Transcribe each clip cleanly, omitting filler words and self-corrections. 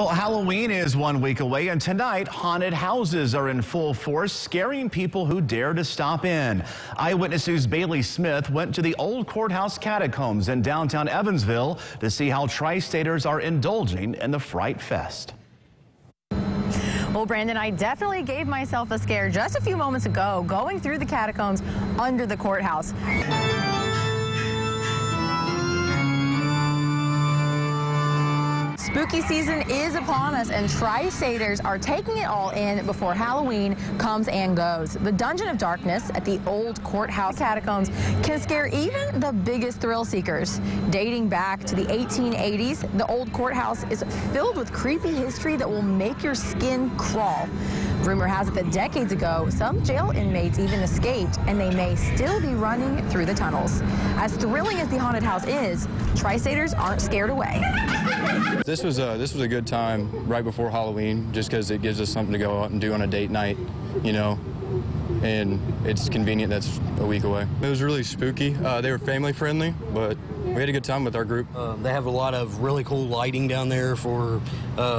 Well, Halloween is 1 week away, and tonight, haunted houses are in full force, scaring people who dare to stop in. Eyewitness News' Bailey Smith went to the Olde Courthouse Catacombs in downtown Evansville to see how tri-staters are indulging in the Fright Fest. Well, Brandon, I definitely gave myself a scare just a few moments ago, going through the catacombs under the courthouse. Spooky season is upon us, and tri-staters are taking it all in before Halloween comes and goes. The Dungeon of Darkness at the Olde Courthouse Catacombs can scare even the biggest thrill seekers. Dating back to the 1880s, the Olde Courthouse is filled with creepy history that will make your skin crawl. Rumor has it that decades ago, some jail inmates even escaped, and they may still be running through the tunnels. As thrilling as the haunted house is, tri-staters aren't scared away. This was a good time right before Halloween, just because it gives us something to go out and do on a date night, you know, and it's convenient that's a week away. It was really spooky. They were family friendly, but we had a good time with our group. They have a lot of really cool lighting down there for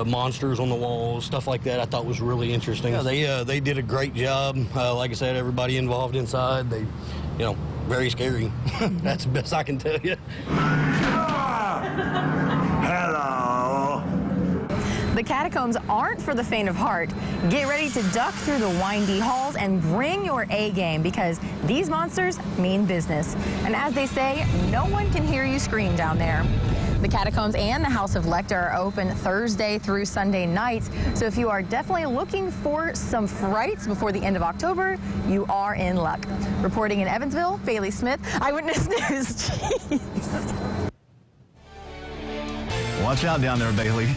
monsters on the walls, stuff like that. I thought was really interesting. Yeah, they did a great job. Like I said, everybody involved inside, they, you know, very scary. That's the best I can tell you. The catacombs aren't for the faint of heart. Get ready to duck through the windy halls and bring your A game, because these monsters mean business. And as they say, no one can hear you scream down there. The catacombs and the House of Lecter are open Thursday through Sunday nights. So if you are definitely looking for some frights before the end of October, you are in luck. Reporting in Evansville, Bailey Smith, Eyewitness News. Jeez. Watch out down there, Bailey.